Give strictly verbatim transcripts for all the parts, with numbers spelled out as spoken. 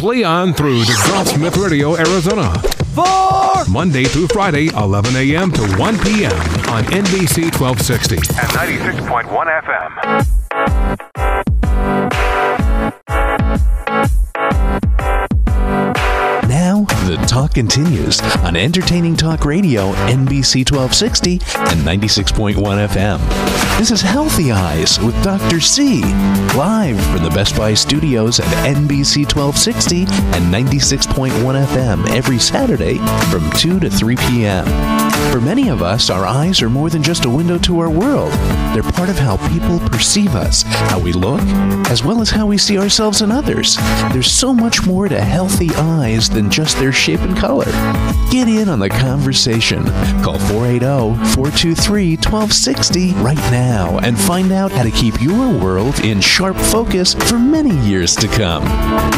Play on through to John Smith Radio, Arizona. For Monday through Friday, eleven a m to one p m on N B C twelve sixty and ninety-six point one F M. The talk continues on Entertaining Talk Radio, N B C twelve sixty and ninety-six point one F M. This is Healthy Eyes with Doctor C, live from the Best Buy Studios at N B C twelve sixty and ninety-six point one F M every Saturday from two to three p m For many of us, our eyes are more than just a window to our world. They're part of how people perceive us, how we look, as well as how we see ourselves and others. There's so much more to healthy eyes than just their shape and color. Get in on the conversation. Call four eight zero, four two three, one two six zero right now and find out how to keep your world in sharp focus for many years to come.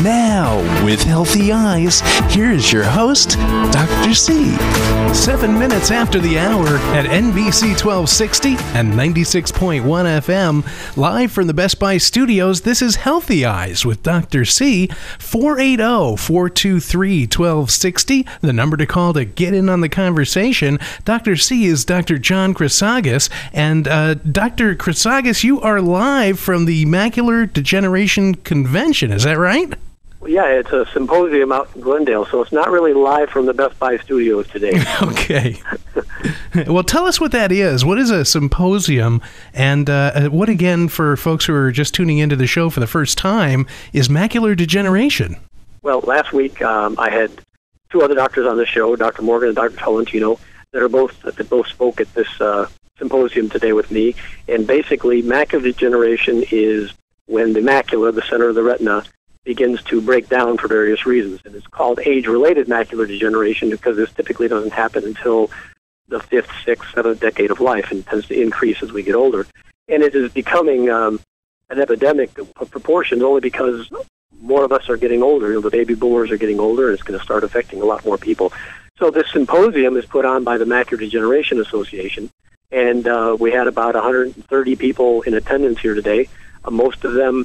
Now, with Healthy Eyes, here is your host, Doctor C. Seven minutes after the hour at N B C twelve sixty and ninety-six point one F M, live from the Best Buy Studios, this is Healthy Eyes with Doctor C. four eight zero, four two three, one two six zero, the number to call to get in on the conversation. Doctor C is Doctor John Chrisagis, and uh, Doctor Chrisagis, you are live from the Macular Degeneration Convention, is that right? Yeah, it's a symposium out in Glendale, so it's not really live from the Best Buy Studios today. Okay. Well, tell us what that is. What is a symposium? And uh, what, again, for folks who are just tuning into the show for the first time, is macular degeneration? Well, last week um, I had two other doctors on the show, Doctor Morgan and Doctor Tolentino, that are both that both spoke at this uh, symposium today with me. And basically, macular degeneration is when the macula, the center of the retina, begins to break down for various reasons. And it's called age-related macular degeneration because this typically doesn't happen until the fifth, sixth, seventh decade of life and tends to increase as we get older. And it is becoming um, an epidemic of proportions only because more of us are getting older. You know, the baby boomers are getting older, and it's going to start affecting a lot more people. So this symposium is put on by the Macular Degeneration Association, and uh, we had about one hundred thirty people in attendance here today. Uh, most of them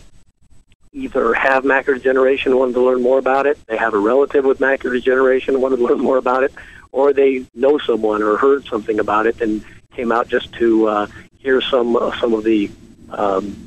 either have macular degeneration and wanted to learn more about it, they have a relative with macular degeneration and wanted to learn more about it, or they know someone or heard something about it and came out just to uh, hear some uh, some of the um,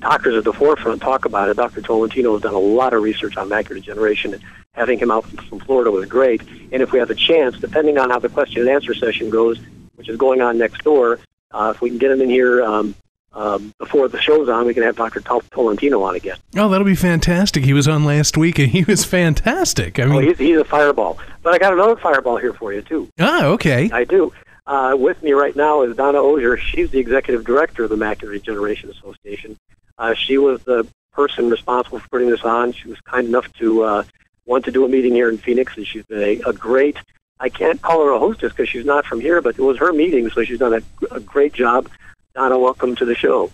doctors at the forefront talk about it. Doctor Tolentino has done a lot of research on macular degeneration, and having him out from Florida was great. And if we have a chance, depending on how the question and answer session goes, which is going on next door, uh, if we can get him in here um, Um, before the show's on, we can have Doctor Tol- Tolentino on again. Oh, that'll be fantastic. He was on last week, and he was fantastic. I mean, oh, he's, he's a fireball. But I got another fireball here for you, too. Oh, okay. I do. Uh, with me right now is Donna Auger. She's the executive director of the Macular Degeneration Association. Uh, she was the person responsible for putting this on. She was kind enough to uh, want to do a meeting here in Phoenix, and she's been a, a great, I can't call her a hostess because she's not from here, but it was her meeting, so she's done a, a great job. Donna, welcome to the show.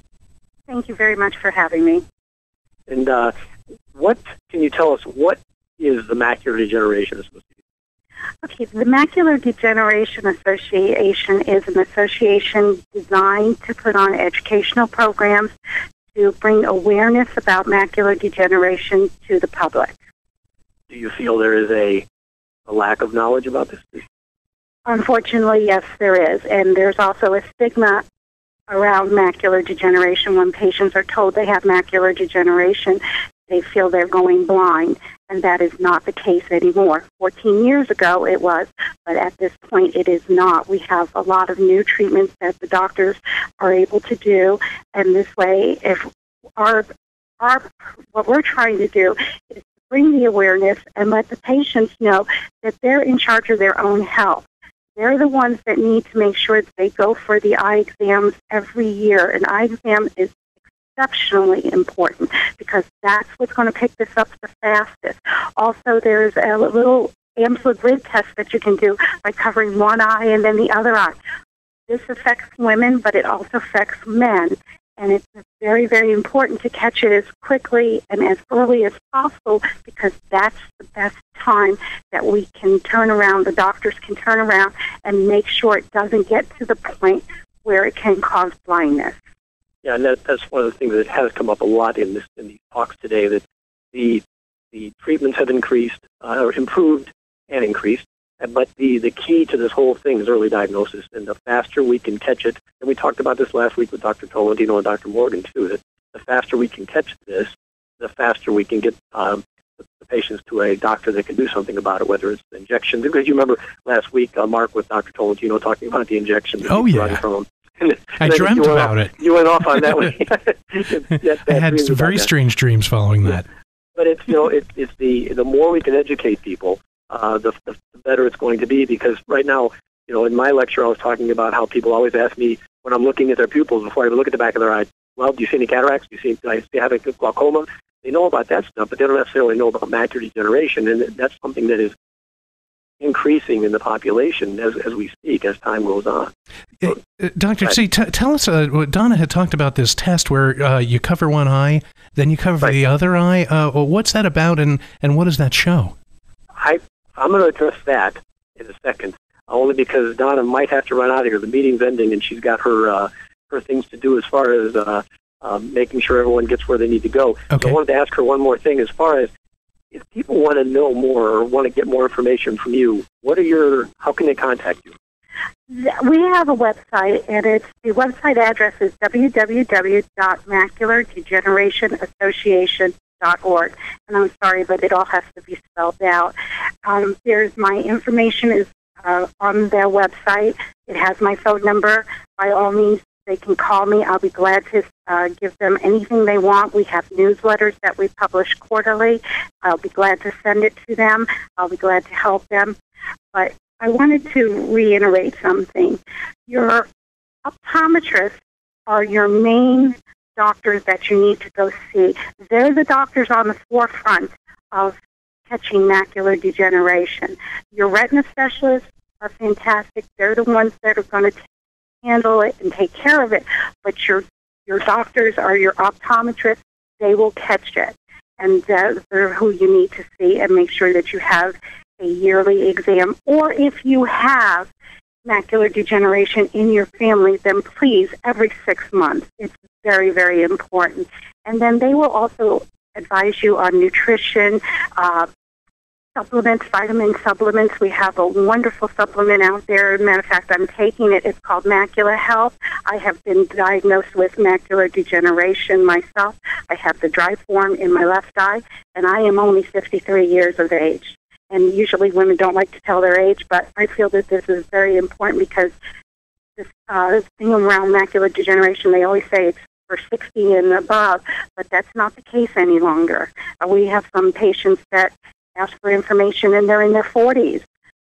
Thank you very much for having me. And uh, what can you tell us, what is the Macular Degeneration Association? Okay, the Macular Degeneration Association is an association designed to put on educational programs to bring awareness about macular degeneration to the public. Do you feel there is a, a lack of knowledge about this? Unfortunately, yes, there is. And there's also a stigma around macular degeneration. When patients are told they have macular degeneration, they feel they're going blind, and that is not the case anymore. fourteen years ago it was, but at this point it is not. We have a lot of new treatments that the doctors are able to do, and this way, if our our what we're trying to do is to bring the awareness and let the patients know that they're in charge of their own health. They're the ones that need to make sure that they go for the eye exams every year. An eye exam is exceptionally important because that's what's going to pick this up the fastest. Also, there's a little Amsler grid test that you can do by covering one eye and then the other eye. This affects women, but it also affects men. And it's very, very important to catch it as quickly and as early as possible because that's the best time that we can turn around, the doctors can turn around and make sure it doesn't get to the point where it can cause blindness. Yeah, and that, that's one of the things that has come up a lot in, this, in these talks today, that the The treatments have increased, uh, or improved and increased. But the, the key to this whole thing is early diagnosis, and the faster we can catch it, and we talked about this last week with Doctor Tolentino and Doctor Morgan, too, that the faster we can catch this, the faster we can get um, the patients to a doctor that can do something about it, whether it's injections. Because you remember last week, uh, Mark, with Doctor Tolentino talking about the injections. Oh, yeah. From and I dreamt about off, it. You went off on that one. I had some very strange that. dreams following that. Yeah. But it's, you know, it, it's the, the more we can educate people, Uh, the, the better it's going to be, because right now, you know, in my lecture, I was talking about how people always ask me when I'm looking at their pupils before I even look at the back of their eye, well, do you see any cataracts? Do you see, do I have a glaucoma? They know about that stuff, but they don't necessarily know about macular degeneration, and that's something that is increasing in the population as, as we speak, as time goes on. So, uh, Doctor Right. C, t- tell us, uh, Donna had talked about this test where uh, you cover one eye, then you cover Right. the other eye. Uh, well, what's that about, and, and what does that show? I I'm going to address that in a second, only because Donna might have to run out of here. The meeting's ending, and she's got her uh, her things to do as far as uh, uh, making sure everyone gets where they need to go. Okay. So I wanted to ask her one more thing as far as if people want to know more or want to get more information from you, what are your? How can they contact you? We have a website, and it's the website address is w w w dot macular degeneration association dot org, and I'm sorry, but it all has to be spelled out. Um, there's my information is uh, on their website. It has my phone number. By all means, they can call me. I'll be glad to uh, give them anything they want. We have newsletters that we publish quarterly. I'll be glad to send it to them. I'll be glad to help them. But I wanted to reiterate something. Your optometrists are your main doctors that you need to go see. They're the doctors on the forefront of catching macular degeneration. Your retina specialists are fantastic. They're the ones that are going to handle it and take care of it. But your your doctors are your optometrists. They will catch it. And uh, they're who you need to see and make sure that you have a yearly exam. Or if you have macular degeneration in your family, then please, every six months. It's very, very important. And then they will also advise you on nutrition, uh, supplements, vitamin supplements. We have a wonderful supplement out there. As a matter of fact, I'm taking it. It's called Macular Health. I have been diagnosed with macular degeneration myself. I have the dry form in my left eye, and I am only fifty-three years of age. And usually women don't like to tell their age, but I feel that this is very important because this uh, thing around macular degeneration, they always say it's for sixty and above, but that's not the case any longer. Uh, we have some patients that ask for information and they're in their forties.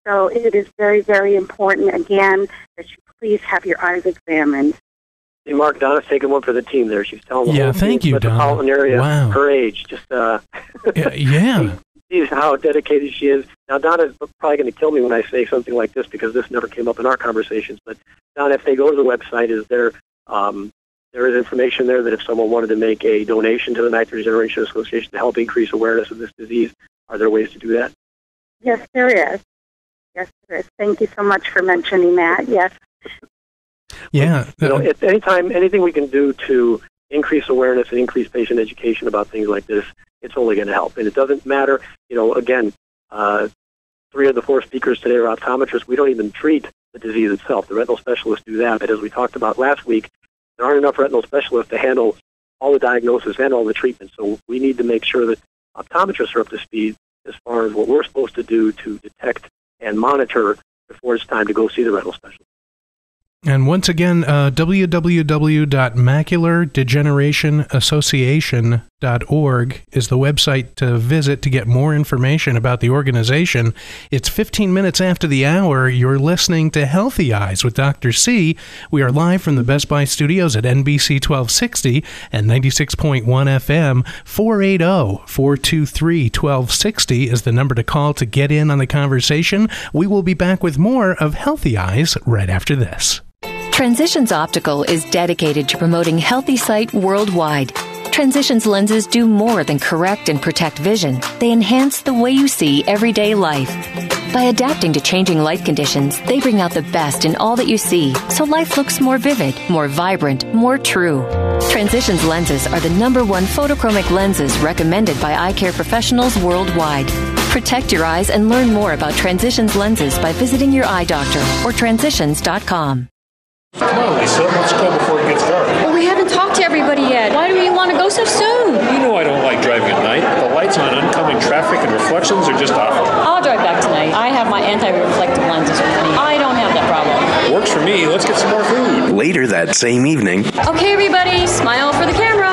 So it is very, very important, again, that you please have your eyes examined. Hey, Mark, Donna's taking one for the team there. She's telling yeah, the thank you, Donna. Area, wow. Her age. Just, uh, yeah. yeah. She's how dedicated she is. Now, Donna's probably going to kill me when I say something like this because this never came up in our conversations. But, Donna, if they go to the website, is there um, there is information there that if someone wanted to make a donation to the Macular Degeneration Association to help increase awareness of this disease, are there ways to do that? Yes, there is. Yes, there is. Thank you so much for mentioning that. Yes. Yeah. You know, at any time, anything we can do to increase awareness and increase patient education about things like this, it's only going to help. And it doesn't matter, you know, again, uh, three of the four speakers today are optometrists. We don't even treat the disease itself. The retinal specialists do that. But as we talked about last week, there aren't enough retinal specialists to handle all the diagnosis and all the treatment. So we need to make sure that optometrists are up to speed as far as what we're supposed to do to detect and monitor before it's time to go see the retinal specialist. And once again, uh, w w w dot macular degeneration association dot org is the website to visit to get more information about the organization. It's fifteen minutes after the hour. You're listening to Healthy Eyes with Doctor C. We are live from the Best Buy Studios at N B C twelve sixty and ninety-six point one F M. four eight zero, four two three, one two six zero is the number to call to get in on the conversation. We will be back with more of Healthy Eyes right after this. Transitions Optical is dedicated to promoting healthy sight worldwide. Transitions lenses do more than correct and protect vision. They enhance the way you see everyday life. By adapting to changing light conditions, they bring out the best in all that you see, so life looks more vivid, more vibrant, more true. Transitions lenses are the number one photochromic lenses recommended by eye care professionals worldwide. Protect your eyes and learn more about Transitions lenses by visiting your eye doctor or transitions dot com. Come on, Lisa, let's go before it gets dark. Well, we haven't talked to everybody yet. Why do you want to go so soon? You know I don't like driving at night. The lights on oncoming traffic and reflections are just awful. I'll drive back tonight. I have my anti-reflective lenses with me. I don't have that problem. Works for me. Let's get some more food. Later that same evening. Okay, everybody, smile for the camera.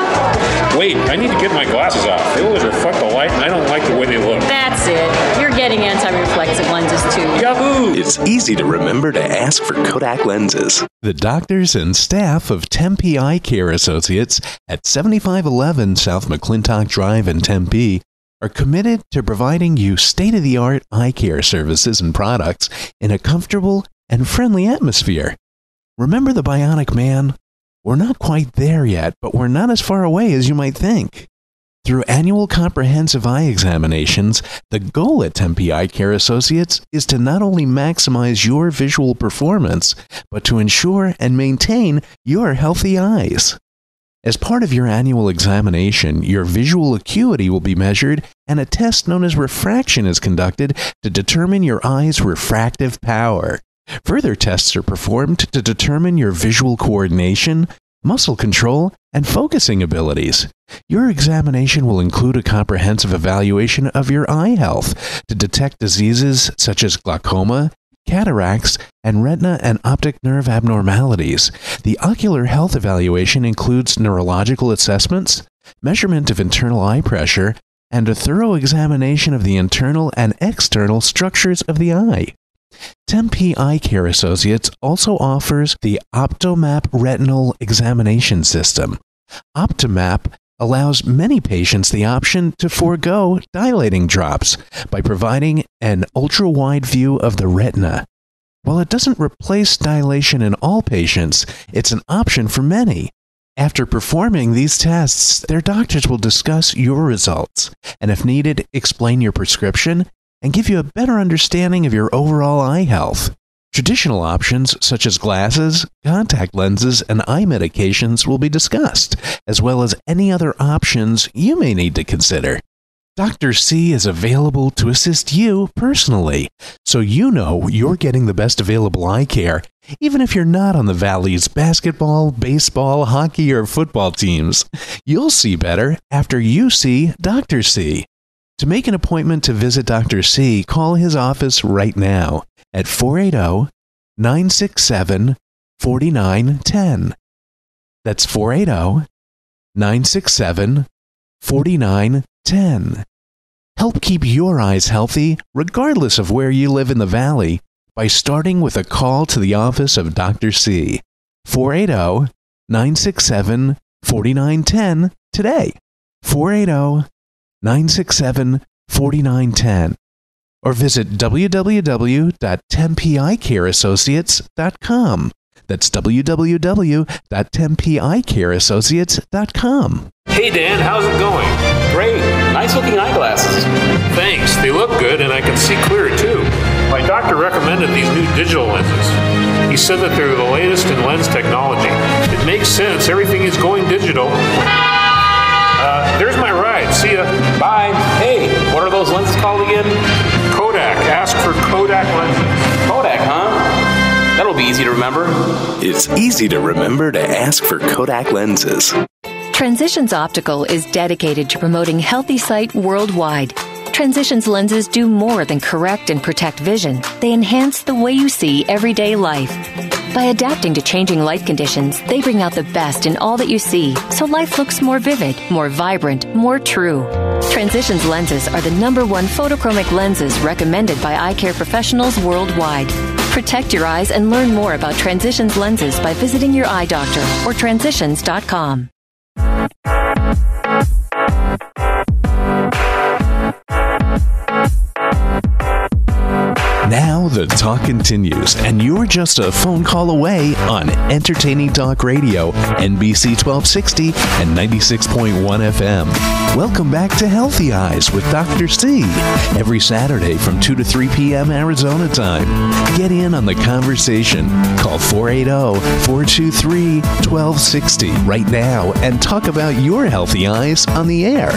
Wait, I need to get my glasses off. They always reflect the light, and I don't like the way they look. That's it. You're getting anti-reflective lenses, too. Yahoo! It's easy to remember to ask for Kodak lenses. The doctors and staff of Tempe Eye Care Associates at seventy-five eleven South McClintock Drive in Tempe are committed to providing you state-of-the-art eye care services and products in a comfortable and friendly atmosphere. Remember the bionic man? We're not quite there yet, but we're not as far away as you might think. Through annual comprehensive eye examinations, the goal at Tempe Eye Care Associates is to not only maximize your visual performance, but to ensure and maintain your healthy eyes. As part of your annual examination, your visual acuity will be measured and a test known as refraction is conducted to determine your eye's refractive power. Further tests are performed to determine your visual coordination, muscle control, and focusing abilities. Your examination will include a comprehensive evaluation of your eye health to detect diseases such as glaucoma, cataracts, and retina and optic nerve abnormalities. The ocular health evaluation includes neurological assessments, measurement of internal eye pressure, and a thorough examination of the internal and external structures of the eye. Tempe Eye Care Associates also offers the Optomap Retinal Examination System. Optomap allows many patients the option to forego dilating drops by providing an ultra-wide view of the retina. While it doesn't replace dilation in all patients, it's an option for many. After performing these tests, their doctors will discuss your results and, if needed, explain your prescription and give you a better understanding of your overall eye health. Traditional options such as glasses, contact lenses, and eye medications will be discussed, as well as any other options you may need to consider. Doctor C is available to assist you personally, so you know you're getting the best available eye care, even if you're not on the Valley's basketball, baseball, hockey, or football teams. You'll see better after you see Doctor C. To make an appointment to visit Doctor C, call his office right now at four eight zero, nine six seven, four nine one zero. That's four eight zero, nine six seven, four nine one zero. Help keep your eyes healthy, regardless of where you live in the Valley, by starting with a call to the office of Doctor C. four eight zero, nine six seven, four nine one zero today. four eight zero, nine six seven, four nine one zero, or visit w w w dot tempi care associates dot com. That's w w w dot tempi care associates dot com. Hey Dan, how's it going? Great. Nice looking eyeglasses. Thanks. They look good and I can see clearer too. My doctor recommended these new digital lenses. He said that they're the latest in lens technology. It makes sense. Everything is going digital. Uh, there's my ride. See ya. Bye. Hey, what are those lenses called again? Kodak. Ask for Kodak lenses. Kodak, huh? That'll be easy to remember. It's easy to remember to ask for Kodak lenses. Transitions Optical is dedicated to promoting healthy sight worldwide. Transitions lenses do more than correct and protect vision. They enhance the way you see everyday life. By adapting to changing light conditions, they bring out the best in all that you see, so life looks more vivid, more vibrant, more true. Transitions lenses are the number one photochromic lenses recommended by eye care professionals worldwide. Protect your eyes and learn more about Transitions lenses by visiting your eye doctor or transitions dot com. Now, the The talk continues, and you're just a phone call away on Entertaining Talk Radio, N B C twelve sixty and ninety-six point one F M. Welcome back to Healthy Eyes with Doctor C, every Saturday from two to three P M Arizona time. Get in on the conversation. Call four eight zero, four two three, one two six zero right now and talk about your healthy eyes on the air.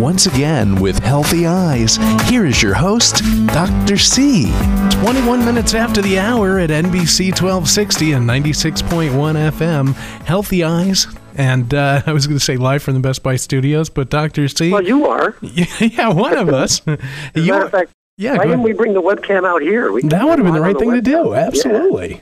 Once again, with Healthy Eyes, here is your host, Doctor C. twenty-one minutes after the hour at N B C twelve sixty and ninety-six point one F M, Healthy Eyes. And uh, I was going to say live from the Best Buy Studios, but Doctor C. Well, you are. Yeah, one of us. As a matter of fact, yeah, why didn't we bring the webcam out here? We that would have been the right thing to do. Absolutely. Yeah.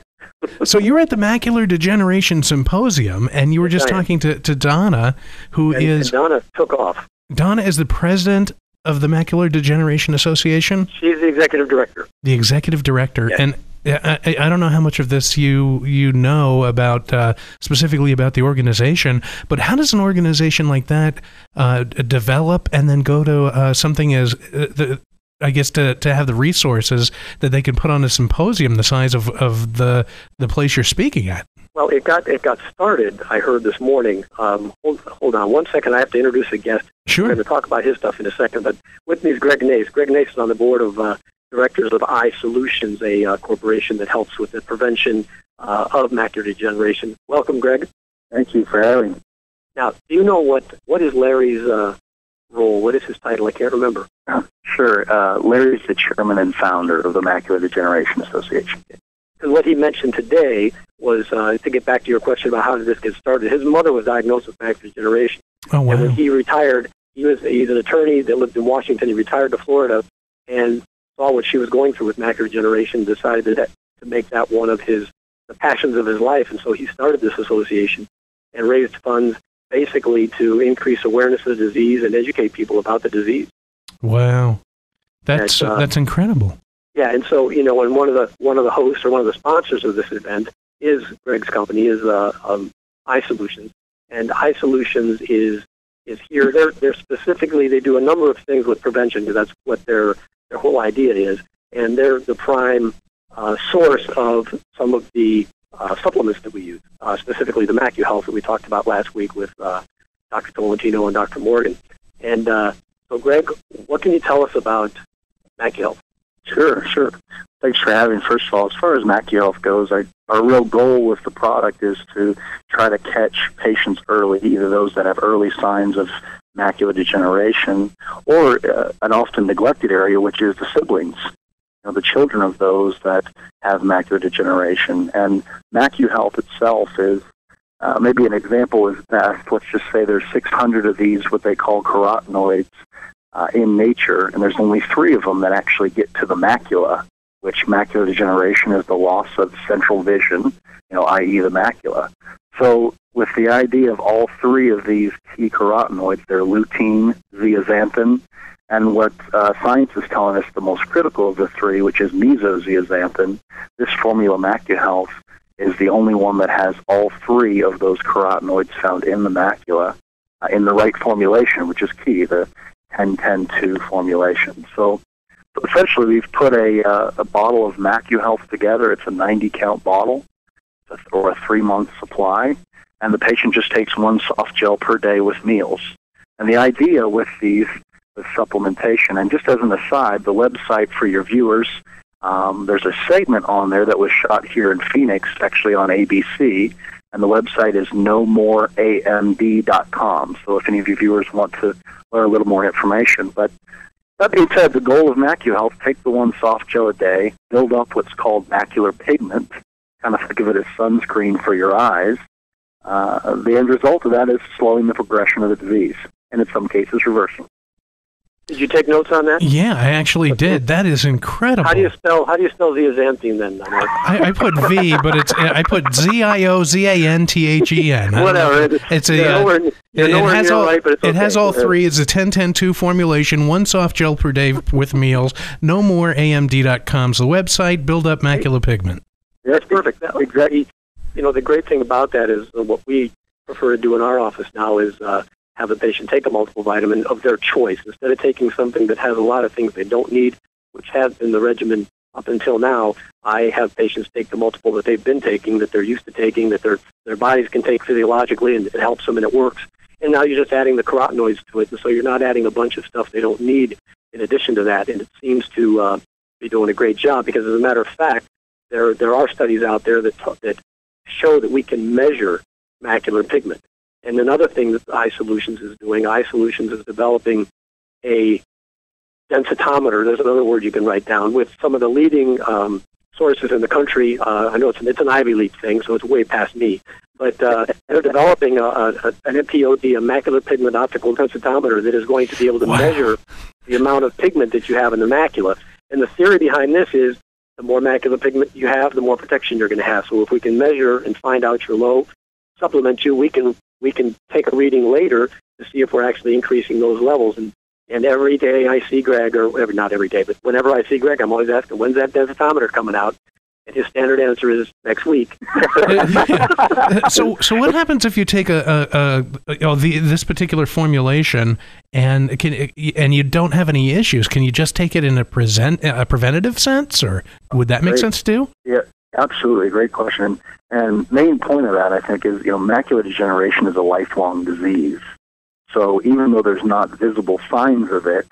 So you were at the Macular Degeneration Symposium, and you were just talking to, to Donna, who and, is... And Donna took off. Donna is the president of the Macular Degeneration Association? She's the executive director. The executive director. Yes. And I, I don't know how much of this you you know about, uh, specifically about the organization, but how does an organization like that uh, develop and then go to uh, something as, uh, the, I guess, to, to have the resources that they can put on a symposium the size of, of the the place you're speaking at? Well, it got it got started, I heard this morning. Um, hold, hold on one second. I have to introduce a guest. Sure. We're going to talk about his stuff in a second. But with me is Greg Nace. Greg Nace is on the board of uh, directors of iSolutions, a uh, corporation that helps with the prevention uh, of macular degeneration. Welcome, Greg. Thank you for having me. Now, do you know what, what is Larry's uh, role? What is his title? I can't remember. Oh, sure. Uh, Larry's the chairman and founder of the Macular Degeneration Association. Because what he mentioned today was, uh, to get back to your question about how did this get started, his mother was diagnosed with macular degeneration. Oh, wow. And when he retired, he was he's an attorney that lived in Washington. He retired to Florida and saw what she was going through with macular degeneration, decided that, to make that one of his the passions of his life. And so he started this association and raised funds basically to increase awareness of the disease and educate people about the disease. Wow. That's, and, uh, that's incredible. Yeah, and so, you know, and one of the one of the hosts or one of the sponsors of this event is Greg's company, is uh, um, iSolutions, and iSolutions is is here. They're they're specifically they do a number of things with prevention because that's what their their whole idea is, and they're the prime uh, source of some of the uh, supplements that we use, uh, specifically the MacuHealth that we talked about last week with uh, Doctor Tolentino and Doctor Morgan. And uh, so, Greg, what can you tell us about MacuHealth? Sure, sure. Thanks for having me. First of all, as far as MacuHealth goes, I, our real goal with the product is to try to catch patients early, either those that have early signs of macular degeneration or uh, an often neglected area, which is the siblings, you know, the children of those that have macular degeneration. And MacuHealth itself is uh, maybe an example is best. Let's just say there's six hundred of these, what they call carotenoids, Uh, in nature, and there's only three of them that actually get to the macula, which macular degeneration is the loss of central vision, you know, that is the macula. So with the idea of all three of these key carotenoids, they're lutein, zeaxanthin, and what uh, science is telling us the most critical of the three, which is mesozeaxanthin, this formula MacuHealth is the only one that has all three of those carotenoids found in the macula uh, in the right formulation, which is key, the ten ten two formulation. So essentially we've put a, uh, a bottle of MacuHealth together. It's a ninety count bottle or a three month supply. And the patient just takes one soft gel per day with meals. And the idea with these with supplementation, and just as an aside, the website for your viewers, um, there's a segment on there that was shot here in Phoenix, actually on A B C. And the website is no more A M D dot com. So if any of you viewers want to learn a little more information. But that being said, the goal of MacuHealth, take the one soft gel a day, build up what's called macular pigment, kind of think of it as sunscreen for your eyes. Uh, the end result of that is slowing the progression of the disease, and in some cases reversing. Did you take notes on that? Yeah, I actually did. That is incredible. How do you spell? How do you spell zeaxanthin then? I, I put V, but it's I put Z I O Z A N T H E N. Whatever. Know. It's a. Yeah, uh, nowhere, it, it has all. Right, but it's it okay. has all three. It's a ten ten two formulation. One soft gel per day with meals. no more A M D dot com's the website. Build up macular pigment. That's perfect. That, exactly. You know, the great thing about that is what we prefer to do in our office now is. Uh, have the patient take a multiple vitamin of their choice instead of taking something that has a lot of things they don't need, which has been the regimen up until now, I have patients take the multiple that they've been taking, that they're used to taking, that their their bodies can take physiologically, and it helps them and it works. And now you're just adding the carotenoids to it, and so you're not adding a bunch of stuff they don't need in addition to that, and it seems to uh, be doing a great job, because as a matter of fact, there there are studies out there that t- that show that we can measure macular pigment. And another thing that iSolutions is doing, iSolutions is developing a densitometer, there's another word you can write down, with some of the leading um, sources in the country. Uh, I know it's an, it's an Ivy League thing, so it's way past me. But uh, they're developing a, a, an M P O D, a macular pigment optical densitometer, that is going to be able to wow. measure the amount of pigment that you have in the macula. And the theory behind this is the more macular pigment you have, the more protection you're going to have. So if we can measure and find out you're low, supplement you, we can we can take a reading later to see if we're actually increasing those levels. And And every day I see Greg, or every, not every day, but whenever I see Greg, I'm always asking, when's that densitometer coming out? And his standard answer is next week. so, so what happens if you take a, a, a you know, the, this particular formulation and can and you don't have any issues? Can you just take it in a present a preventative sense, or would that make Great. sense too? Yeah, absolutely, great question. And main point of that, I think, is you know macular degeneration is a lifelong disease. So even though there's not visible signs of it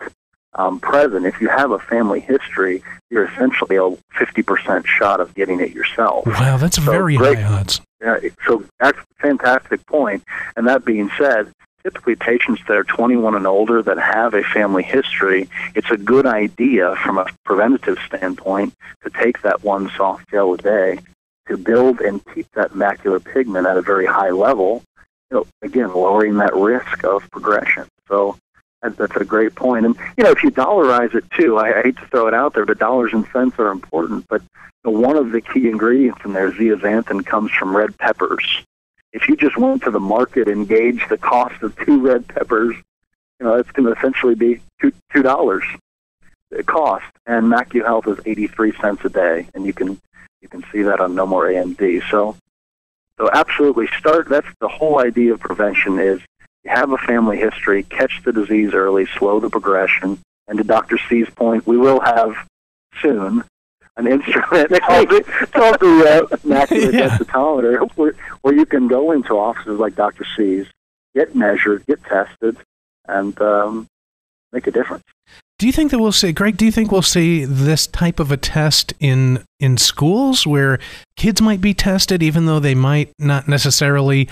um, present, if you have a family history, you're essentially a fifty percent shot of getting it yourself. Wow, that's so very great, high odds. Yeah, so that's a fantastic point. And that being said, typically patients that are twenty-one and older that have a family history, it's a good idea from a preventative standpoint to take that one soft gel a day to build and keep that macular pigment at a very high level. So again, lowering that risk of progression. So that's a great point. And, you know, if you dollarize it, too, I, I hate to throw it out there, but dollars and cents are important. But you know, one of the key ingredients in there, zeaxanthin, comes from red peppers. If you just went to the market and gauged the cost of two red peppers, you know, it's going to essentially be two, two dollars the cost. And MacuHealth is eighty-three cents a day. And you can you can see that on No More A M D. So... So absolutely start, that's the whole idea of prevention is you have a family history, catch the disease early, slow the progression, and to Doctor C's point, we will have soon an instrument called the uh, macular yeah. densitometer where, where you can go into offices like Doctor C's, get measured, get tested, and um, make a difference. Do you think that we'll see, Greg, do you think we'll see this type of a test in in schools where kids might be tested even though they might not necessarily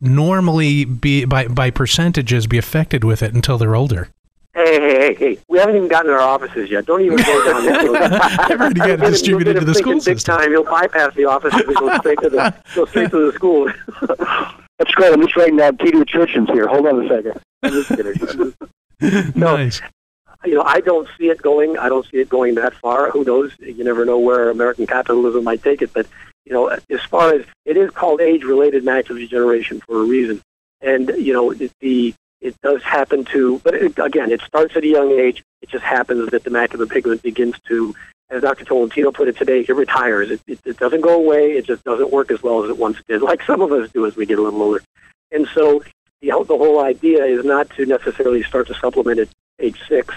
normally be, by, by percentages, be affected with it until they're older? Hey, hey, hey, hey. We haven't even gotten to our offices yet. Don't even go down there. I've already got it distributed into the school system. Big time, you'll bypass the office and go straight to the, go straight to the school. That's great. I'm just writing down pediatricians here. Hold on a second. I'm just kidding. No. Nice. You know, I don't see it going. I don't see it going that far. Who knows? You never know where American capitalism might take it. But, you know, as far as it is called age-related macular degeneration for a reason. And, you know, it, the, it does happen to, but it, again, it starts at a young age. It just happens that the macular pigment begins to, as Doctor Tolentino put it today, it retires. It, it, it doesn't go away. It just doesn't work as well as it once did, like some of us do as we get a little older. And so, you know, the whole idea is not to necessarily start to supplement at age six.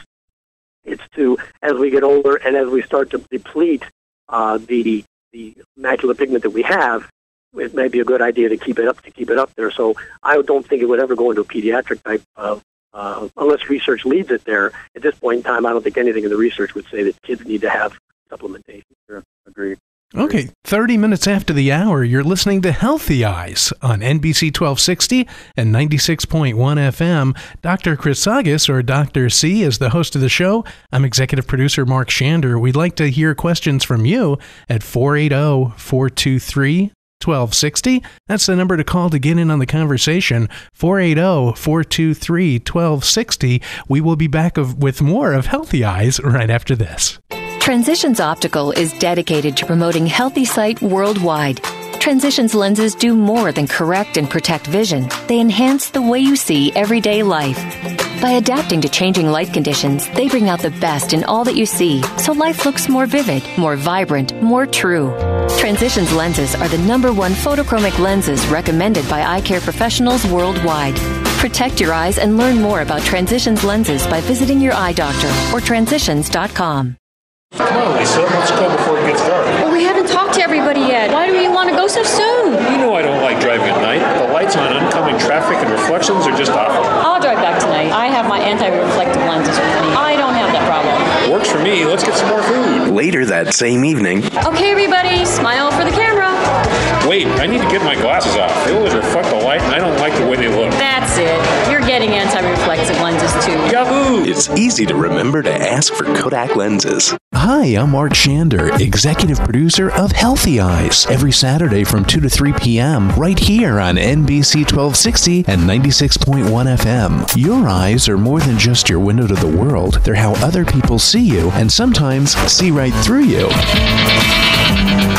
It's to, as we get older and as we start to deplete uh, the the macular pigment that we have, it may be a good idea to keep it up to keep it up there. So I don't think it would ever go into a pediatric type of, uh, unless research leads it there. At this point in time, I don't think anything in the research would say that kids need to have supplementation. Sure, agreed. Okay, thirty minutes after the hour, you're listening to Healthy Eyes on N B C twelve sixty and ninety-six point one F M. Doctor Chrisagis, or Doctor C, is the host of the show. I'm executive producer Mark Shander. We'd like to hear questions from you at four eight zero, four two three, one two six zero. That's the number to call to get in on the conversation, four eight zero, four two three, one two six zero. We will be back of, with more of Healthy Eyes right after this. Transitions Optical is dedicated to promoting healthy sight worldwide. Transitions lenses do more than correct and protect vision. They enhance the way you see everyday life. By adapting to changing light conditions, they bring out the best in all that you see, so life looks more vivid, more vibrant, more true. Transitions lenses are the number one photochromic lenses recommended by eye care professionals worldwide. Protect your eyes and learn more about Transitions lenses by visiting your eye doctor or transitions dot com. Come on, Lisa, let's go before it gets dark. Well, we haven't talked to everybody yet. Why do you want to go so soon? You know I don't like driving at night. The lights on oncoming traffic and reflections are just awful. I'll drive back tonight. I have my anti-reflective lenses with me. I don't have that problem. Works for me. Let's get some more food. Later that same evening. Okay, everybody, smile for the camera. Wait, I need to get my glasses off. They always reflect the light, and I don't like the way they look. That's it. You're getting anti-reflective lenses, too. Yahoo! It's easy to remember to ask for Kodak lenses. Hi, I'm Mark Shander, executive producer of Healthy Eyes, every Saturday from two to three p.m. right here on N B C twelve sixty and ninety-six point one F M. Your eyes are more than just your window to the world. They're how other people see you and sometimes see right through you.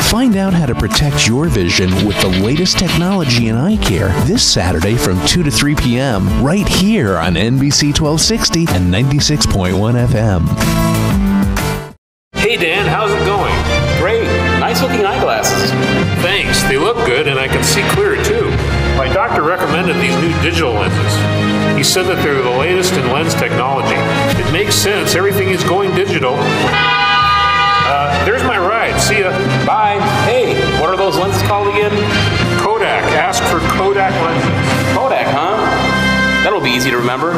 Find out how to protect your vision with the latest technology in eye care this Saturday from two to three p.m. right here on N B C twelve sixty and ninety-six point one F M. Hey Dan, how's it going? Great. Nice looking eyeglasses. Thanks. They look good and I can see clearer too. My doctor recommended these new digital lenses. He said that they're the latest in lens technology. It makes sense. Everything is going digital. Uh, there's my ride. See ya. Bye. Hey, what are those lenses called again? Kodak. Ask for Kodak lenses. Kodak, huh? That'll be easy to remember.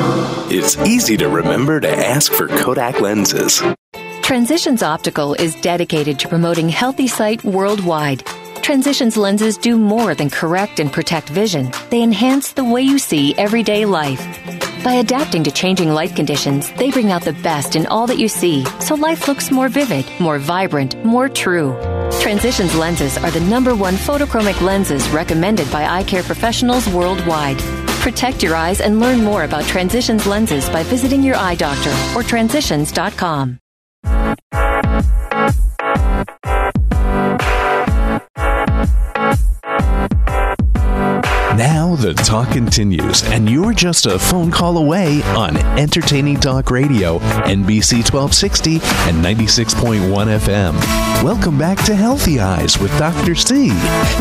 It's easy to remember to ask for Kodak lenses. Transitions Optical is dedicated to promoting healthy sight worldwide. Transitions lenses do more than correct and protect vision. They enhance the way you see everyday life. By adapting to changing light conditions, they bring out the best in all that you see, so life looks more vivid, more vibrant, more true. Transitions lenses are the number one photochromic lenses recommended by eye care professionals worldwide. Protect your eyes and learn more about Transitions lenses by visiting your eye doctor or transitions dot com. Now the talk continues, and you're just a phone call away on Entertaining Talk Radio, N B C twelve sixty and ninety-six point one F M. Welcome back to Healthy Eyes with Doctor C,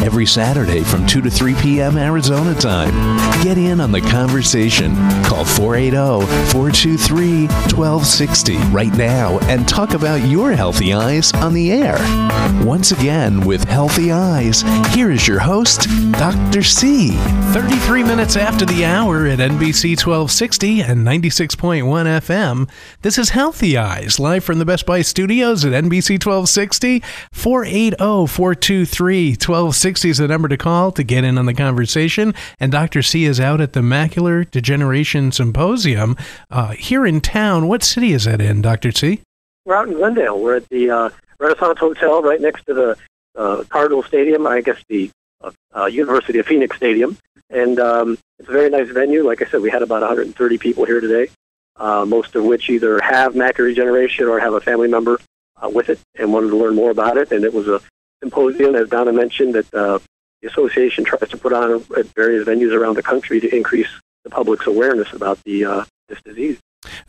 every Saturday from two to three p.m. Arizona time. Get in on the conversation. Call four eight zero, four two three, one two six zero right now and talk about your healthy eyes on the air. Once again, with Healthy Eyes, here is your host, Doctor C. thirty-three minutes after the hour at N B C twelve sixty and ninety-six point one F M. This is Healthy Eyes, live from the Best Buy Studios at N B C twelve sixty. four eight zero, four two three, one two six zero is the number to call to get in on the conversation. And Doctor C is out at the Macular Degeneration Symposium uh, here in town. What city is that in, Doctor C? We're out in Glendale. We're at the uh, Renaissance Hotel right next to the uh, Cardinal Stadium, I guess the Uh, University of Phoenix Stadium, and um, it's a very nice venue. Like I said, we had about one hundred thirty people here today, uh, most of which either have macular degeneration or have a family member uh, with it and wanted to learn more about it. And it was a symposium, as Donna mentioned, that uh, the association tries to put on at various venues around the country to increase the public's awareness about the uh, this disease.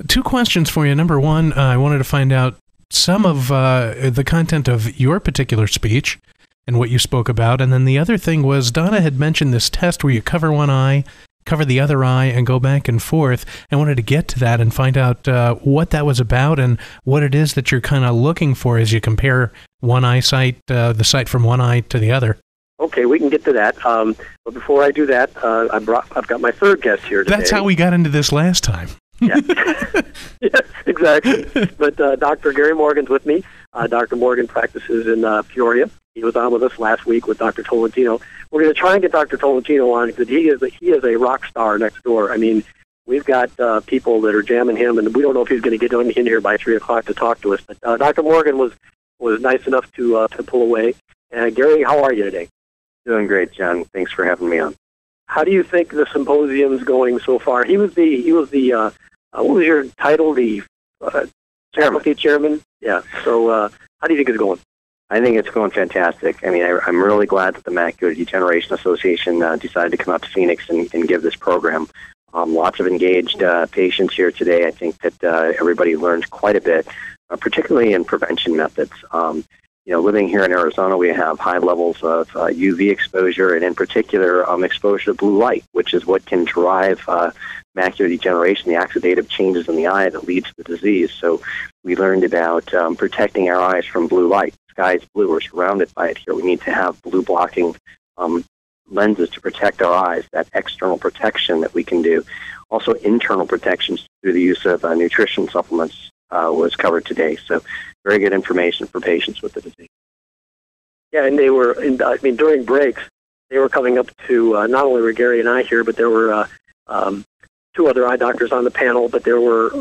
Two questions for you. Number one, uh, I wanted to find out some of uh, the content of your particular speech and what you spoke about. And then the other thing was, Donna had mentioned this test where you cover one eye, cover the other eye, and go back and forth. I wanted to get to that and find out uh, what that was about and what it is that you're kind of looking for as you compare one eyesight, uh, the sight from one eye to the other. Okay, we can get to that. Um, but before I do that, uh, I brought, I've got my third guest here today. That's how we got into this last time. Yeah, yes, exactly. But uh, Doctor Gary Morgan's with me. Uh, Doctor Morgan practices in uh, Peoria. He was on with us last week with Doctor Tolentino. We're going to try and get Doctor Tolentino on because he is a, he is a rock star next door. I mean, we've got uh, people that are jamming him, and we don't know if he's going to get in here by three o'clock to talk to us. But uh, Doctor Morgan was was nice enough to uh, to pull away. And uh, Gary, how are you today? Doing great, John. Thanks for having me on. How do you think the symposium's going so far? He was the he was the uh, uh, what was your title? The uh, faculty chairman. Yeah. So uh, how do you think it's going? I think it's going fantastic. I mean, I, I'm really glad that the Macular Degeneration Association uh, decided to come out to Phoenix and, and give this program. Um, lots of engaged uh, patients here today. I think that uh, everybody learned quite a bit, uh, particularly in prevention methods. Um, you know, living here in Arizona, we have high levels of uh, U V exposure, and in particular, um, exposure to blue light, which is what can drive uh, macular degeneration, the oxidative changes in the eye that leads to the disease. So We learned about um, protecting our eyes from blue light. The sky is blue. We're surrounded by it here. We need to have blue blocking um, lenses to protect our eyes, that external protection that we can do. Also, internal protections through the use of uh, nutrition supplements uh, was covered today. So very good information for patients with the disease. Yeah, and they were, and, I mean, during breaks, they were coming up to uh, not only were Gary and I here, but there were uh, um, two other eye doctors on the panel, but there were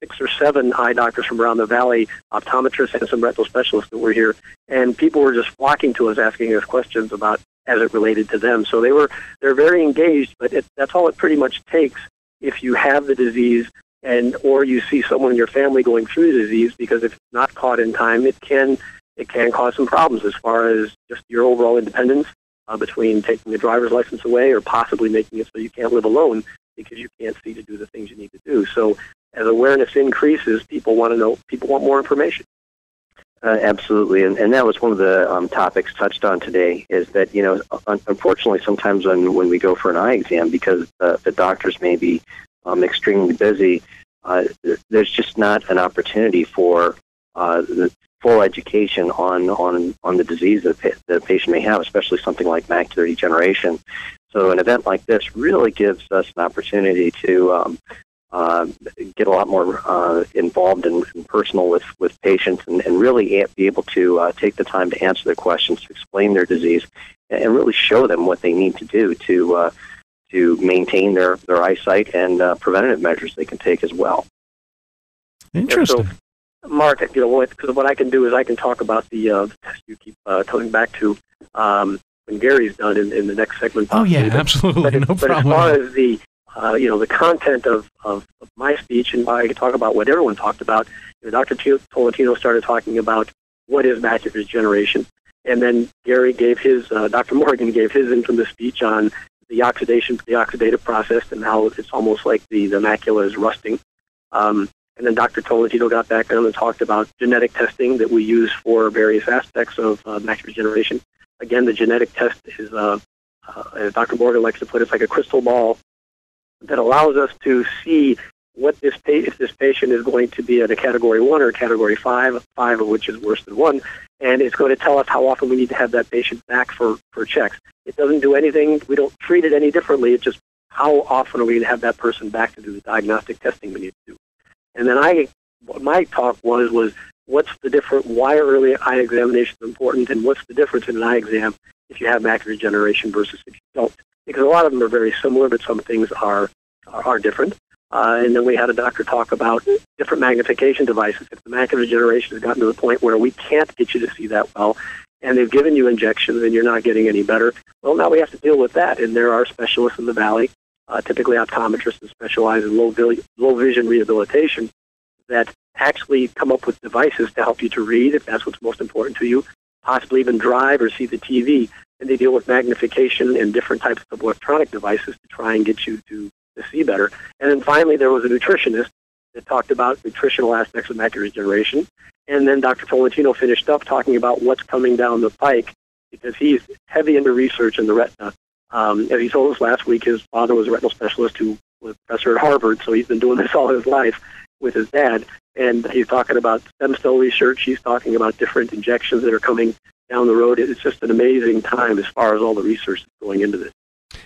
six or seven eye doctors from around the valley, optometrists and some retinal specialists that were here, and people were just flocking to us, asking us questions about as it related to them. So they were they're very engaged, but it, that's all it pretty much takes if you have the disease and or you see someone in your family going through the disease, because if it's not caught in time, it can it can cause some problems as far as just your overall independence uh, between taking the driver's license away or possibly making it so you can't live alone because you can't see to do the things you need to do. So as awareness increases, people want to know, people want more information. Uh, absolutely, and, and that was one of the um, topics touched on today, is that, you know, un- unfortunately sometimes when, when we go for an eye exam, because uh, the doctors may be um, extremely busy, uh, there's just not an opportunity for uh, the full education on, on, on the disease that pa- the patient may have, especially something like macular degeneration. So an event like this really gives us an opportunity to um, Uh, get a lot more uh, involved and, and personal with, with patients and, and really a- be able to uh, take the time to answer their questions, to explain their disease, and, and really show them what they need to do to uh, to maintain their, their eyesight and uh, preventative measures they can take as well. Interesting. Yeah, so, Mark, you know, what, 'cause what I can do is I can talk about the uh, test you keep uh, coming back to um, when Gary's done in, in the next segment. Possibly. Oh, yeah, but, absolutely. But, no but problem. As far as the Uh, you know, the content of, of, of my speech, and I could talk about what everyone talked about. You know, Doctor Tolentino started talking about what is macular degeneration, and then Gary gave his, uh, Doctor Morgan gave his infamous speech on the oxidation, the oxidative process, and how it's almost like the, the macula is rusting. Um, and then Doctor Tolentino got back on and talked about genetic testing that we use for various aspects of uh, macular degeneration. Again, the genetic test is, uh, uh, as Doctor Morgan likes to put it, it's like a crystal ball that allows us to see what this pa- if this patient is going to be at a category one or a category five, five of which is worse than one, and it's going to tell us how often we need to have that patient back for, for checks. It doesn't do anything. We don't treat it any differently. It's just how often are we going to have that person back to do the diagnostic testing we need to do. And then I, what my talk was, was what's the difference, why are early eye examinations important, and what's the difference in an eye exam if you have macular degeneration versus if you don't? Because a lot of them are very similar, but some things are are, are different. Uh, and then we had a doctor talk about different magnification devices. If the macular degeneration has gotten to the point where we can't get you to see that well, and they've given you injections and you're not getting any better, well, now we have to deal with that. And there are specialists in the valley, uh, typically optometrists who specialize in low, vi- low vision rehabilitation, that actually come up with devices to help you to read, if that's what's most important to you, possibly even drive or see the T V. And they deal with magnification and different types of electronic devices to try and get you to, to see better. And then finally, there was a nutritionist that talked about nutritional aspects of macular degeneration. And then Doctor Tolentino finished up talking about what's coming down the pike, because he's heavy into research in the retina. Um, as he told us last week, his father was a retinal specialist who was a professor at Harvard, so he's been doing this all his life with his dad. And he's talking about stem cell research. He's talking about different injections that are coming down the road. It's just an amazing time as far as all the research that's going into this.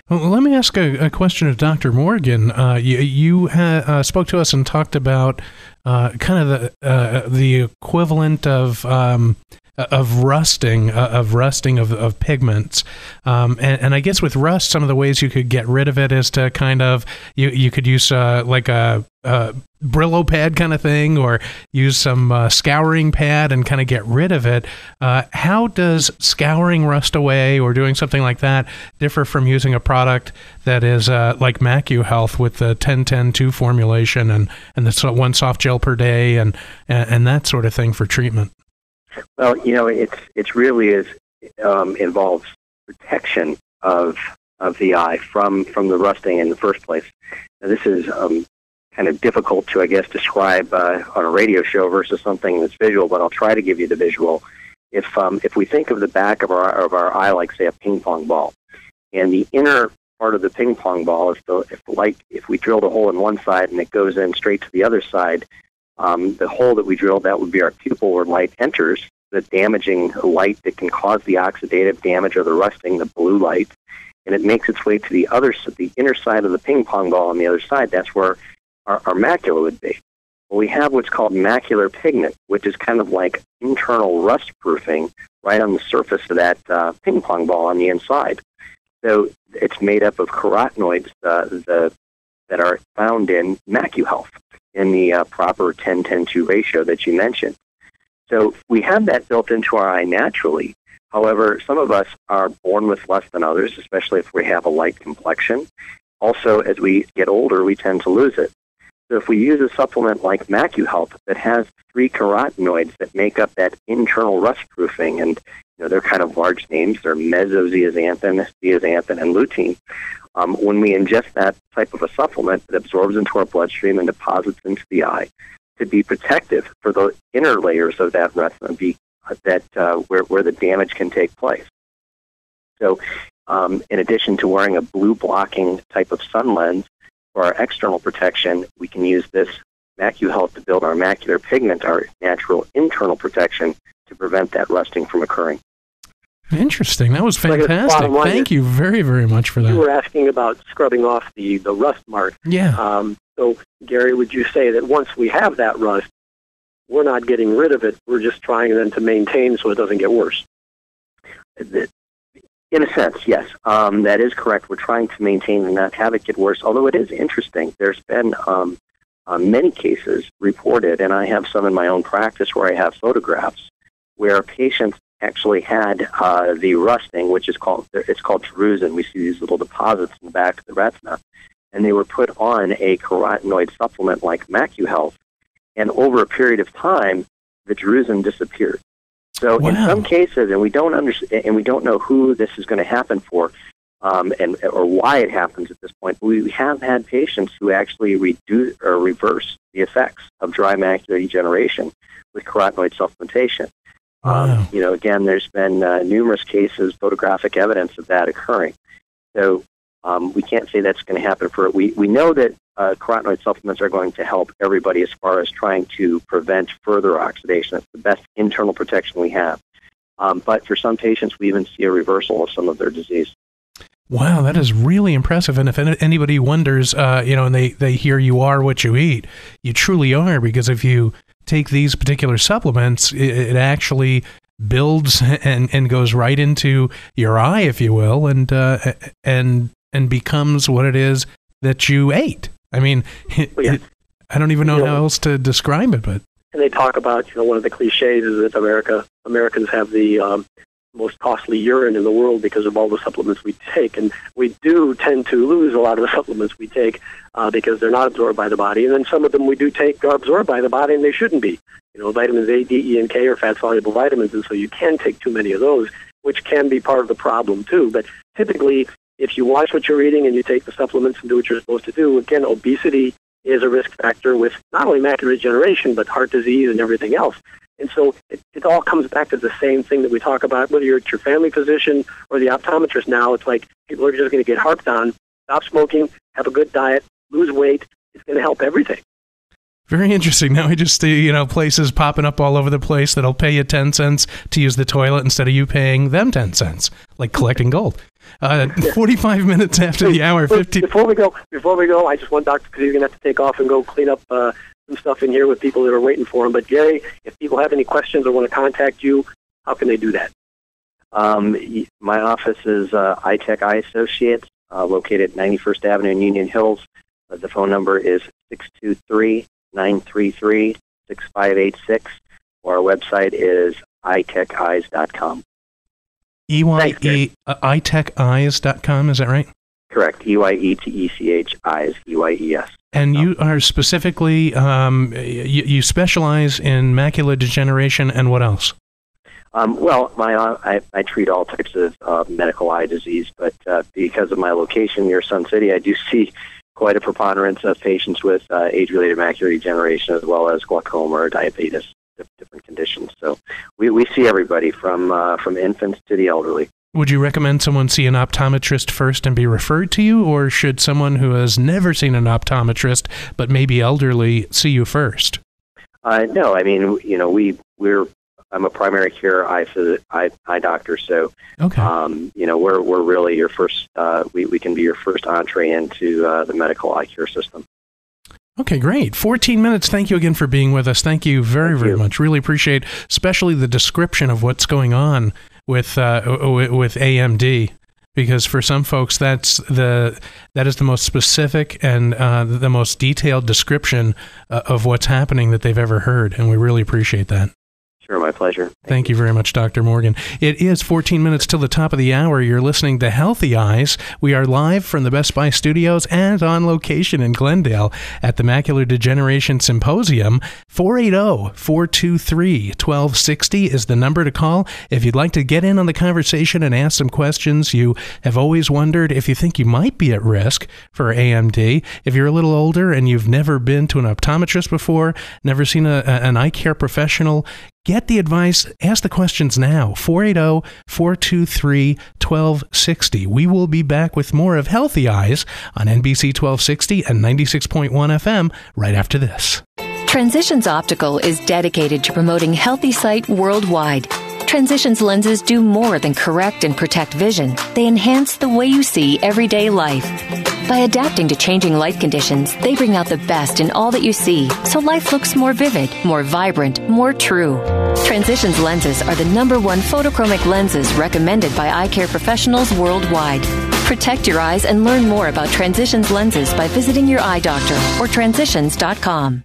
Well, let me ask a, a question of Doctor Morgan. Uh, you you ha, uh, spoke to us and talked about uh, kind of the uh, the equivalent of um, of rusting uh, of rusting of, of pigments, um, and, and I guess with rust, some of the ways you could get rid of it is to kind of you you could use uh, like a, a Brillo pad kind of thing, or use some uh, scouring pad and kind of get rid of it. Uh, how does scouring rust away or doing something like that differ from using a product that is uh, like MacuHealth with the ten ten two formulation and, and the one soft gel per day and, and, and that sort of thing for treatment? Well, you know, it's it's really is um, involves protection of of the eye from, from the rusting in the first place. Now, this is um, kind of difficult to, I guess, describe uh, on a radio show versus something that's visual, but I'll try to give you the visual. If um, if we think of the back of our of our eye like, say, a ping pong ball, and the inner part of the ping pong ball, if the if the light, if we drilled a hole in one side and it goes in straight to the other side, um, the hole that we drilled, that would be our pupil where light enters, the damaging light that can cause the oxidative damage or the rusting, the blue light, and it makes its way to the other, the inner side of the ping pong ball on the other side. That's where our, our macula would be. Well, we have what's called macular pigment, which is kind of like internal rust proofing right on the surface of that uh, ping pong ball on the inside. So it's made up of carotenoids uh, the, that are found in MacuHealth in the uh, proper ten ten two ratio that you mentioned. So we have that built into our eye naturally. However, some of us are born with less than others, especially if we have a light complexion. Also, as we get older, we tend to lose it. So if we use a supplement like MacuHealth that has three carotenoids that make up that internal rust proofing, and you know, they're kind of large names, they're mesozeaxanthin, zeaxanthin, and lutein, um, when we ingest that type of a supplement, it absorbs into our bloodstream and deposits into the eye to be protective for the inner layers of that retina, be that uh, where, where the damage can take place. So um, in addition to wearing a blue blocking type of sun lens for our external protection, we can use this MacuHealth to build our macular pigment, our natural internal protection, to prevent that rusting from occurring. Interesting. That was fantastic. Like Thank you very, very much for that. You were asking about scrubbing off the, the rust mark. Yeah. Um, so, Gary, would you say that once we have that rust, we're not getting rid of it, we're just trying then to maintain so it doesn't get worse? In a sense, yes, um, that is correct. We're trying to maintain and not have it get worse, although it is interesting. There's been um, uh, many cases reported, and I have some in my own practice where I have photographs, where patients actually had uh, the rusting, which is called, it's called drusen. We see these little deposits in the back of the retina, and they were put on a carotenoid supplement like MacuHealth, and over a period of time, the drusen disappeared. So wow. in some cases, and we don't understand, and we don't know who this is going to happen for, um, and or why it happens at this point. But we have had patients who actually reduce or reverse the effects of dry macular degeneration with carotenoid supplementation. Wow. Um, you know, again, there's been uh, numerous cases, photographic evidence of that occurring. So um, we can't say that's going to happen for it. We we know that. Uh, carotenoid supplements are going to help everybody as far as trying to prevent further oxidation. That's the best internal protection we have. Um, but for some patients, we even see a reversal of some of their disease. Wow, that is really impressive. And if anybody wonders, uh, you know, and they, they hear you are what you eat, you truly are, because if you take these particular supplements, it, it actually builds and, and goes right into your eye, if you will, and, uh, and, and becomes what it is that you ate. I mean, it, well, yeah. it, I don't even know, you know how else to describe it. But and they talk about, you know, one of the cliches is that America Americans have the um, most costly urine in the world because of all the supplements we take, and we do tend to lose a lot of the supplements we take uh, because they're not absorbed by the body, and then some of them we do take are absorbed by the body, and they shouldn't be. You know, vitamins A, D, E, and K are fat-soluble vitamins, and so you can take too many of those, which can be part of the problem too. But typically, if you watch what you're eating and you take the supplements and do what you're supposed to do, again, obesity is a risk factor with not only macular degeneration, but heart disease and everything else. And so it, it all comes back to the same thing that we talk about, whether you're at your family physician or the optometrist now. It's like people are just going to get harped on, stop smoking, have a good diet, lose weight. It's going to help everything. Very interesting. Now we just see, you know, places popping up all over the place that'll pay you ten cents to use the toilet instead of you paying them ten cents, like collecting gold. Uh, forty-five minutes after the hour, fifteen. Before we go, before we go, I just want Doctor because he's going to have to take off and go clean up uh, some stuff in here with people that are waiting for him. But Gary, if people have any questions or want to contact you, how can they do that? Um, my office is uh, iTech Eye Associates, uh, located at ninety-first Avenue in Union Hills. Uh, the phone number is six two three, nine three three, six five eight six, or our website is i tech eyes dot com. E Y E, uh, i tech eyes dot com, is that right? Correct. E Y E T E C H I S, E Y E S. And you are specifically, um, you, you specialize in macular degeneration and what else? Um, well, my uh, I, I treat all types of uh, medical eye disease, but uh, because of my location near Sun City, I do see quite a preponderance of patients with uh, age-related macular degeneration as well as glaucoma or diabetes, different conditions. So we, we see everybody from uh, from infants to the elderly. Would you recommend someone see an optometrist first and be referred to you, or should someone who has never seen an optometrist but maybe elderly see you first? Uh, no, I mean, you know, we we're I'm a primary care eye eye, eye doctor, so okay. um, you know, we're we're really your first. Uh, we we can be your first entree into uh, the medical eye care system. Okay, great. fourteen minutes. Thank you again for being with us. Thank you very Thank very you. much. Really appreciate, especially the description of what's going on with uh, with A M D. Because for some folks, that's the that is the most specific and uh, the most detailed description uh, of what's happening that they've ever heard, and we really appreciate that. Sure, my pleasure. Thank, Thank you very much, Doctor Morgan. It is fourteen minutes till the top of the hour. You're listening to Healthy Eyes. We are live from the Best Buy Studios and on location in Glendale at the Macular Degeneration Symposium. four eight zero, four two three, one two six zero is the number to call. If you'd like to get in on the conversation and ask some questions, you have always wondered if you think you might be at risk for A M D. If you're a little older and you've never been to an optometrist before, never seen a, a, an eye care professional, get the advice, ask the questions now, four eight zero, four two three, one two six zero. We will be back with more of Healthy Eyes on N B C twelve sixty and ninety-six point one F M right after this. Transitions Optical is dedicated to promoting healthy sight worldwide. Transitions lenses do more than correct and protect vision. They enhance the way you see everyday life. By adapting to changing light conditions, they bring out the best in all that you see, so life looks more vivid, more vibrant, more true. Transitions lenses are the number one photochromic lenses recommended by eye care professionals worldwide. Protect your eyes and learn more about Transitions lenses by visiting your eye doctor or transitions dot com.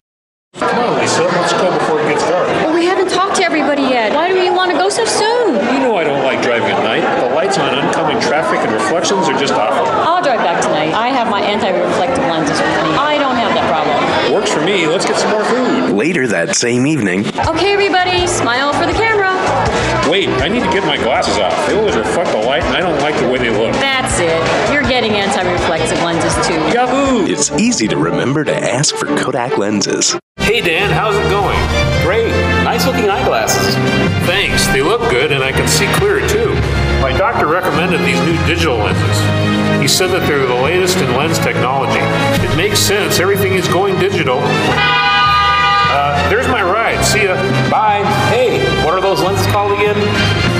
Come on, Lisa, let's go before it gets dark. Well, we haven't talked to everybody yet. Why do we want to go so soon? You know I don't like driving at night. The lights on oncoming traffic and reflections are just awful. I'll drive back tonight. I have my anti-reflective lenses with me. I don't have that problem. Works for me. Let's get some more food. Later that same evening. Okay, everybody, smile for the camera. Wait, I need to get my glasses off. They always reflect the light, and I don't like the way they look. That's it. You're getting anti-reflective lenses, too. Yahoo! It's easy to remember to ask for Kodak lenses. Hey, Dan, how's it going? Great. Nice-looking eyeglasses. Thanks. They look good, and I can see clearer, too. My doctor recommended these new digital lenses. He said that they're the latest in lens technology. It makes sense. Everything is going digital. Uh, there's my ride. See ya. Bye. Hey, what are those lenses called again?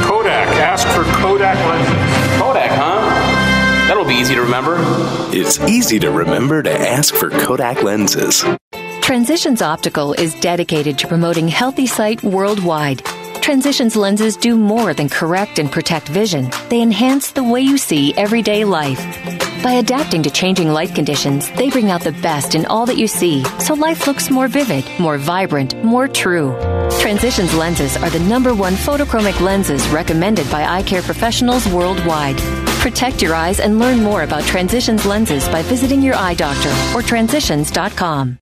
Kodak. Ask for Kodak lenses. Kodak, huh? That'll be easy to remember. It's easy to remember to ask for Kodak lenses. Transitions Optical is dedicated to promoting healthy sight worldwide. Transitions lenses do more than correct and protect vision. They enhance the way you see everyday life. By adapting to changing light conditions, they bring out the best in all that you see, so life looks more vivid, more vibrant, more true. Transitions lenses are the number one photochromic lenses recommended by eye care professionals worldwide. Protect your eyes and learn more about Transitions lenses by visiting your eye doctor or transitions dot com.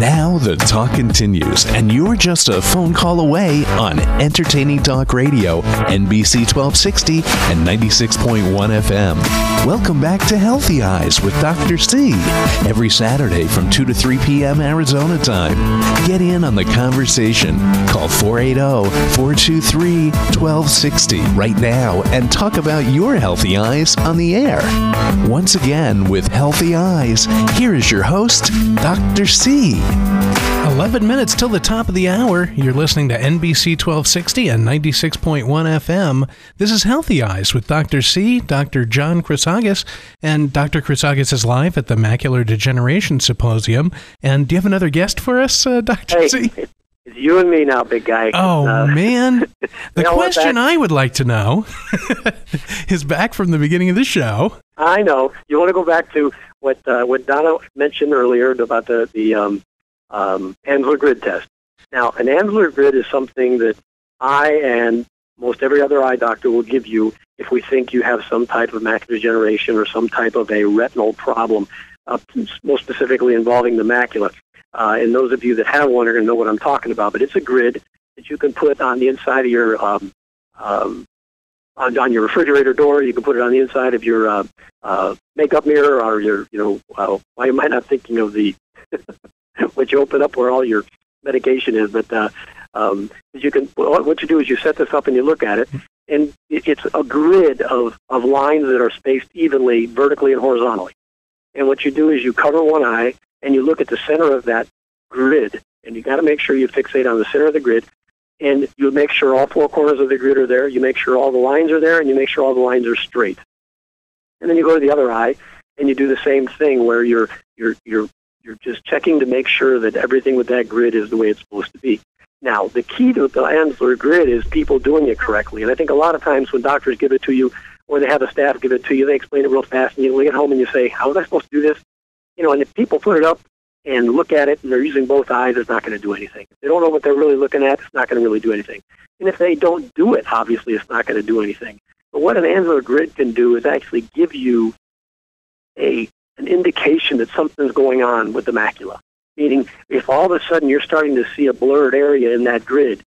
Now the talk continues, and you're just a phone call away on Entertaining Talk Radio, N B C twelve sixty and ninety-six point one F M. Welcome back to Healthy Eyes with Doctor C, every Saturday from two to three p.m. Arizona time. Get in on the conversation. Call four eight zero, four two three, one two six zero right now and talk about your Healthy Eyes on the air. Once again, with Healthy Eyes, here is your host, Doctor C. eleven minutes till the top of the hour. You're listening to N B C twelve sixty and ninety-six point one F M. This is Healthy Eyes with Doctor C, Doctor John Chrisagis, and Doctor Chrisagis is live at the Macular Degeneration Symposium. And do you have another guest for us, uh, Doctor Hey, C? It's you and me now, big guy. Oh, uh, man. The question I would like to know is back from the beginning of the show. I know. You want to go back to what uh, what Donna mentioned earlier about the... the um, Um, Amsler grid test. Now, an Amsler grid is something that I and most every other eye doctor will give you if we think you have some type of macular degeneration or some type of a retinal problem, uh, most specifically involving the macula. Uh, and those of you that have one are going to know what I'm talking about. But it's a grid that you can put on the inside of your um, um, on, on your refrigerator door. You can put it on the inside of your uh, uh, makeup mirror or your, you know, uh, why am I not thinking of the... which you open up where all your medication is, but uh, um, you can. What you do is you set this up and you look at it, and it's a grid of, of lines that are spaced evenly, vertically and horizontally. And what you do is you cover one eye, and you look at the center of that grid, and you got to make sure you fixate on the center of the grid, and you make sure all four corners of the grid are there, you make sure all the lines are there, and you make sure all the lines are straight. And then you go to the other eye, and you do the same thing where you're you're you're you're just checking to make sure that everything with that grid is the way it's supposed to be. Now, the key to the Amsler grid is people doing it correctly. And I think a lot of times when doctors give it to you or they have a staff give it to you, they explain it real fast, and you get home and you say, how was I supposed to do this? You know, and if people put it up and look at it and they're using both eyes, it's not going to do anything. If they don't know what they're really looking at, it's not going to really do anything. And if they don't do it, obviously it's not going to do anything. But what an Amsler grid can do is actually give you a an indication that something's going on with the macula. Meaning, if all of a sudden you're starting to see a blurred area in that grid,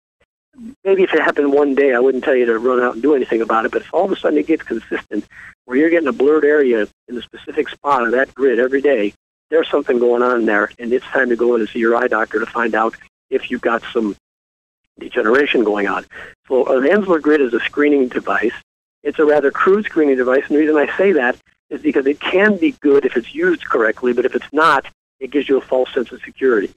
maybe if it happened one day, I wouldn't tell you to run out and do anything about it, but if all of a sudden it gets consistent, where you're getting a blurred area in a specific spot of that grid every day, there's something going on there, and it's time to go in and see your eye doctor to find out if you've got some degeneration going on. So an Amsler grid is a screening device. It's a rather crude screening device, and the reason I say that is because it can be good if it's used correctly, but if it's not, it gives you a false sense of security.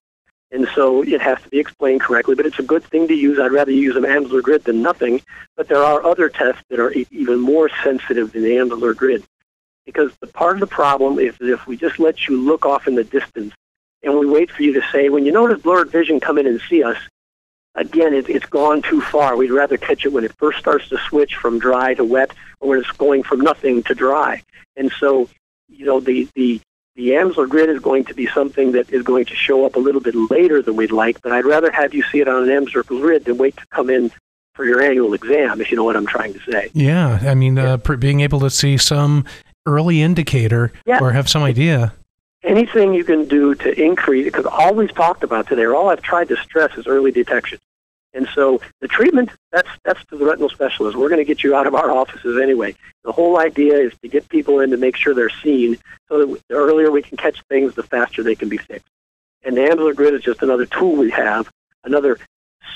And so it has to be explained correctly, but it's a good thing to use. I'd rather use an Amsler grid than nothing, but there are other tests that are even more sensitive than the Amsler grid. Because the part of the problem is that if we just let you look off in the distance and we wait for you to say, when you notice blurred vision, come in and see us, again, it, it's gone too far. We'd rather catch it when it first starts to switch from dry to wet or when it's going from nothing to dry. And so, you know, the... the The Amsler grid is going to be something that is going to show up a little bit later than we'd like, but I'd rather have you see it on an Amsler grid than wait to come in for your annual exam, if you know what I'm trying to say. Yeah, I mean, yeah. Uh, being able to see some early indicator yeah. or have some idea. Anything you can do to increase, because all we've talked about today, or all I've tried to stress is early detection. And so the treatment, that's that's to the retinal specialist. We're going to get you out of our offices anyway. The whole idea is to get people in to make sure they're seen so that the earlier we can catch things, the faster they can be fixed. And the Amsler grid is just another tool we have, another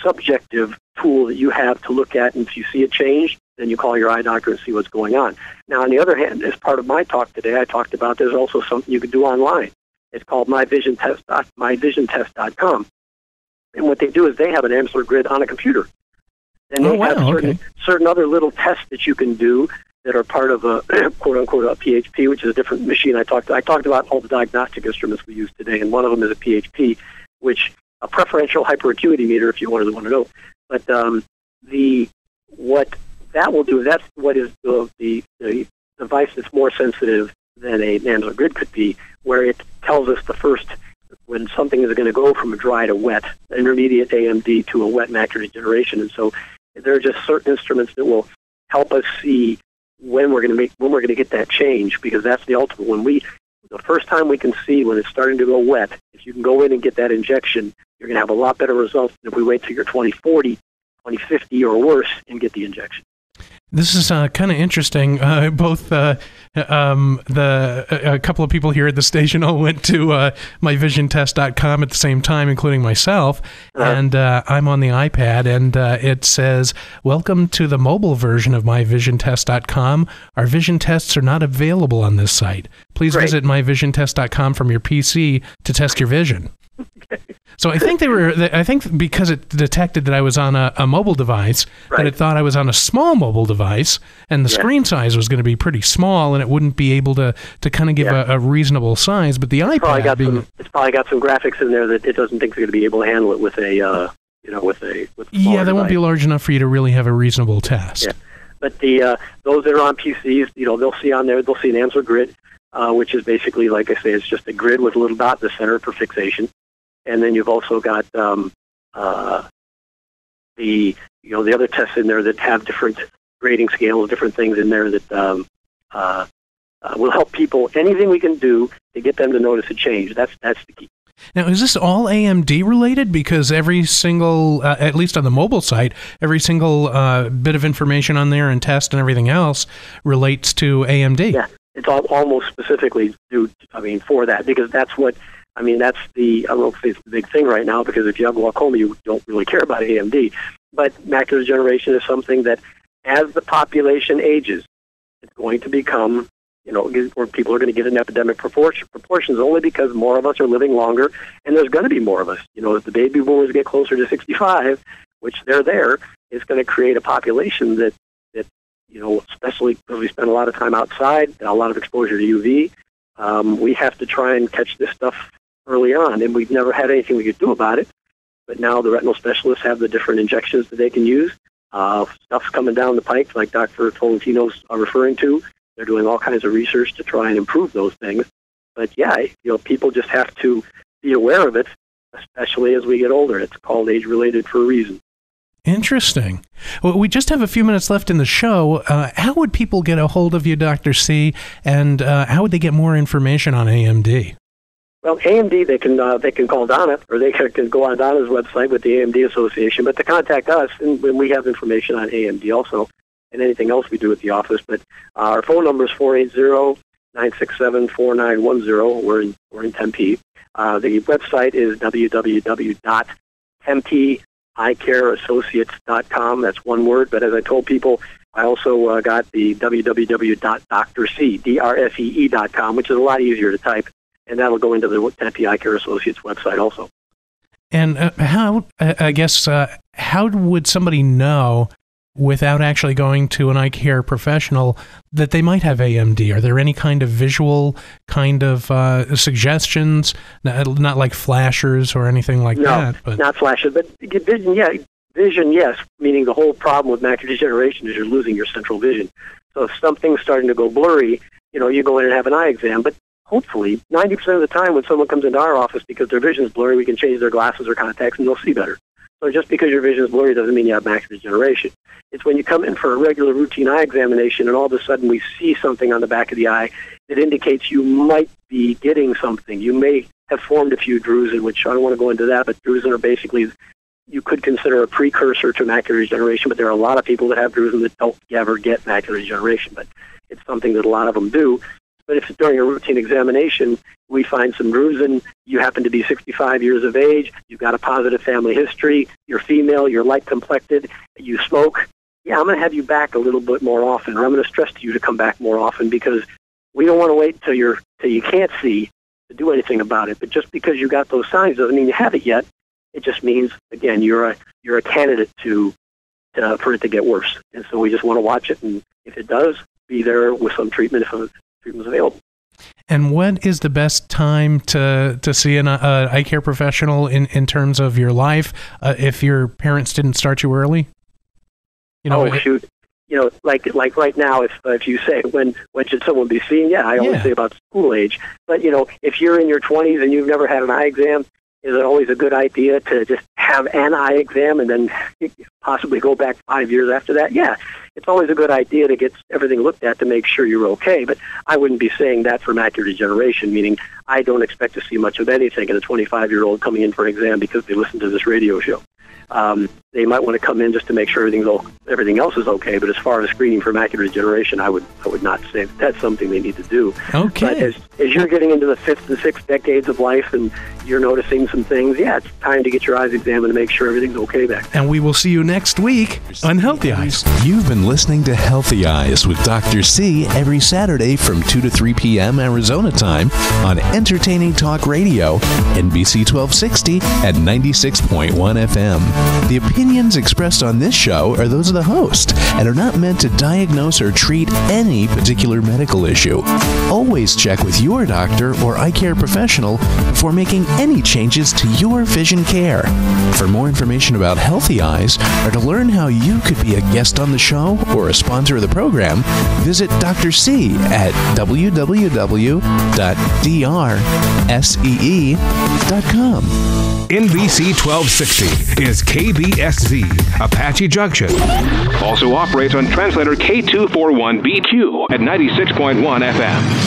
subjective tool that you have to look at. And if you see a change, then you call your eye doctor and see what's going on. Now, on the other hand, as part of my talk today, I talked about there's also something you can do online. It's called my vision test dot com. And what they do is they have an Amsler grid on a computer. And they oh, wow, have certain, okay. certain other little tests that you can do that are part of a, quote-unquote, a P H P, which is a different machine I talked to. I talked about all the diagnostic instruments we use today, and one of them is a P H P, which a preferential hyperacuity meter, if you wanted to want to know. But um, the what that will do, that's what is the, the, the device that's more sensitive than an Amsler grid could be, where it tells us the first when something is going to go from a dry to wet, intermediate A M D to a wet macular degeneration. And so there are just certain instruments that will help us see when we're going to make, when we're going to get that change, because that's the ultimate. When we, the first time we can see when it's starting to go wet, if you can go in and get that injection, you're going to have a lot better results than if we wait till you're twenty forty, twenty fifty or worse and get the injection. This is uh, kind of interesting. Uh, both uh, um, the a, a couple of people here at the station all went to uh, my vision test dot com at the same time, including myself. Uh-huh. And uh, I'm on the iPad, and uh, it says, "Welcome to the mobile version of my vision test dot com. Our vision tests are not available on this site. Please Great. visit my vision test dot com from your P C to test your vision." So I think they were. I think because it detected that I was on a, a mobile device, right. that it thought I was on a small mobile device, and the yeah. screen size was going to be pretty small, and it wouldn't be able to to kind of give yeah. a, a reasonable size. But the iPad, it's probably, got being, some, it's probably got some graphics in there that it doesn't think they're going to be able to handle it with a, uh, you know, with a. With a yeah, that device. Won't be large enough for you to really have a reasonable test. Yeah. But the uh, those that are on P Cs, you know, they'll see on there, they'll see an Amsler grid, uh, which is basically, like I say, it's just a grid with a little dot in the center for fixation. And then you've also got um, uh, the you know the other tests in there that have different grading scales, different things in there that um, uh, uh, will help people. Anything we can do to get them to notice a change. That's that's the key. Now, is this all A M D related? Because every single, uh, at least on the mobile site, every single uh, bit of information on there and test and everything else relates to A M D. Yeah, it's all, almost specifically due. I mean, for that because that's what. I mean, that's the, I don't know if it's the big thing right now, because if you have glaucoma, you don't really care about A M D. But macular degeneration is something that as the population ages, it's going to become, you know, where people are going to get an epidemic proportion, proportions only because more of us are living longer, and there's going to be more of us. You know, as the baby boomers get closer to sixty-five, which they're there, it's going to create a population that, that you know, especially because we spend a lot of time outside, a lot of exposure to U V, um, we have to try and catch this stuff early on, and we've never had anything we could do about it. But now the retinal specialists have the different injections that they can use. Uh, stuff's coming down the pike, like Doctor Tolentino's uh, referring to. They're doing all kinds of research to try and improve those things. But yeah, you know, people just have to be aware of it, especially as we get older. It's called age-related for a reason. Interesting. Well, we just have a few minutes left in the show. Uh, how would people get a hold of you, Doctor C, and uh, how would they get more information on A M D? Well, A M D, they can uh, they can call Donna, or they can, can go on Donna's website with the A M D Association, but to contact us, and we have information on A M D also, and anything else we do at the office. But uh, our phone number is four eight zero, nine six seven, four nine one zero. We're in, we're in Tempe. Uh, the website is w w w dot tempe eye care associates dot com. That's one word, but as I told people, I also uh, got the w w w dot d r s e e dot com, which is a lot easier to type. And that'll go into the Tempe Eye Care Associates website also. And uh, how, uh, I guess, uh, how would somebody know without actually going to an eye care professional that they might have A M D? Are there any kind of visual kind of uh, suggestions? Not, not like flashers or anything like no, that. No, not flashers, but vision, yeah, vision, yes, meaning the whole problem with macular degeneration is you're losing your central vision. So if something's starting to go blurry, you know, you go in and have an eye exam, but hopefully, ninety percent of the time when someone comes into our office because their vision is blurry, we can change their glasses or contacts and they'll see better. So just because your vision is blurry doesn't mean you have macular degeneration. It's when you come in for a regular routine eye examination and all of a sudden we see something on the back of the eye that indicates you might be getting something. You may have formed a few drusen, which I don't want to go into that, but drusen are basically, you could consider a precursor to macular degeneration, but there are a lot of people that have drusen that don't ever get macular degeneration, but it's something that a lot of them do. But if during a routine examination, we find some drusen, you happen to be sixty-five years of age, you've got a positive family history, you're female, you're light-complected, you smoke, yeah, I'm going to have you back a little bit more often, or I'm going to stress you to come back more often because we don't want to wait till you're, till you can't see to do anything about it. But just because you got those signs doesn't mean you have it yet. It just means, again, you're a, you're a candidate to, to for it to get worse. And so we just want to watch it, and if it does, be there with some treatment if it's available. And when is the best time to to see an uh, eye care professional in, in terms of your life? Uh, if your parents didn't start you early, you know, oh, shoot, you know, like like right now, if uh, if you say when when should someone be seen? Yeah, I always yeah. say about school age. But you know, if you're in your twenties and you've never had an eye exam, is it always a good idea to just have an eye exam and then possibly go back five years after that? Yeah, it's always a good idea to get everything looked at to make sure you're okay, but I wouldn't be saying that for macular degeneration, meaning I don't expect to see much of anything in a twenty-five-year-old coming in for an exam because they listen to this radio show. Um, they might want to come in just to make sure everything's all, everything else is okay, but as far as screening for macular degeneration, I would I would not say that that's something they need to do. Okay. But as, as you're getting into the fifth and sixth decades of life and you're noticing some things, yeah, it's time to get your eyes examined to make sure everything's okay back there. And we will see you next week on Healthy Eyes. You've been listening to Healthy Eyes with Doctor C every Saturday from two to three p m Arizona time on Entertaining Talk Radio, N B C twelve sixty at ninety-six point one F M. The opinions expressed on this show are those of the host and are not meant to diagnose or treat any particular medical issue. Always check with your doctor or eye care professional before making any changes to your vision care. For more information about Healthy Eyes or to learn how you could be a guest on the show or a sponsor of the program, visit Doctor C at w w w dot d r s e e dot com. N B C twelve sixty is K B S Z, Apache Junction. Also operates on translator K two four one B Q at ninety-six point one F M.